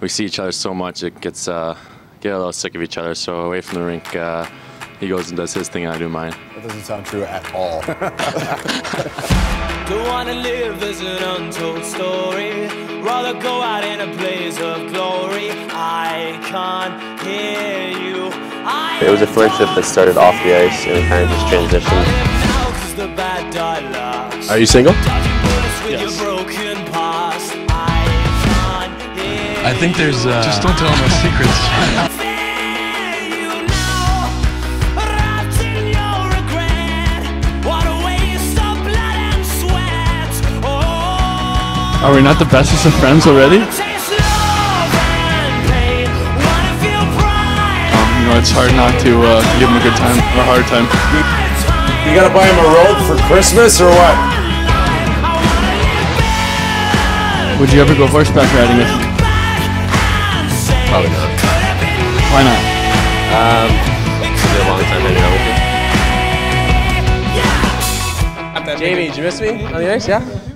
we see each other so much, it gets get a little sick of each other. So away from the rink, he goes and does his thing, and I do mine. That doesn't sound true at all. Don't want to live as an untold story. Rather go out in a blaze of glory. I can't hear you. It was a friendship that started off the ice and it kind of just transitioned. Are you single? Yes. I think there's just don't tell my secrets. Are we not the bestest of friends already? You know, it's hard not to give him a good time or a hard time. You gotta buy him a robe for Christmas or what? Would you ever go horseback riding with him? Probably not. Why not? It's been a long time hanging out with him. Jamie, did you miss me on the ice? Yeah.